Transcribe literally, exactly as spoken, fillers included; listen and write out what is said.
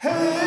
Hey!